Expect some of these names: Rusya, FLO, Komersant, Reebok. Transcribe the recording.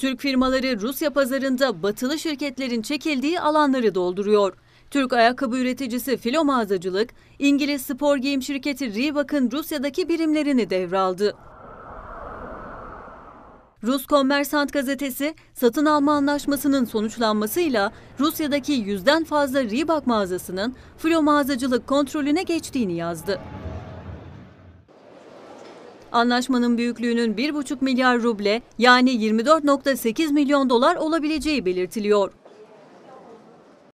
Türk firmaları Rusya pazarında batılı şirketlerin çekildiği alanları dolduruyor. Türk ayakkabı üreticisi FLO mağazacılık, İngiliz spor giyim şirketi Reebok'ın Rusya'daki birimlerini devraldı. Rus Komersant gazetesi, satın alma anlaşmasının sonuçlanmasıyla Rusya'daki 100'den fazla Reebok mağazasının FLO mağazacılık kontrolüne geçtiğini yazdı. Anlaşmanın büyüklüğünün 1,5 milyar ruble yani 24,8 milyon dolar olabileceği belirtiliyor.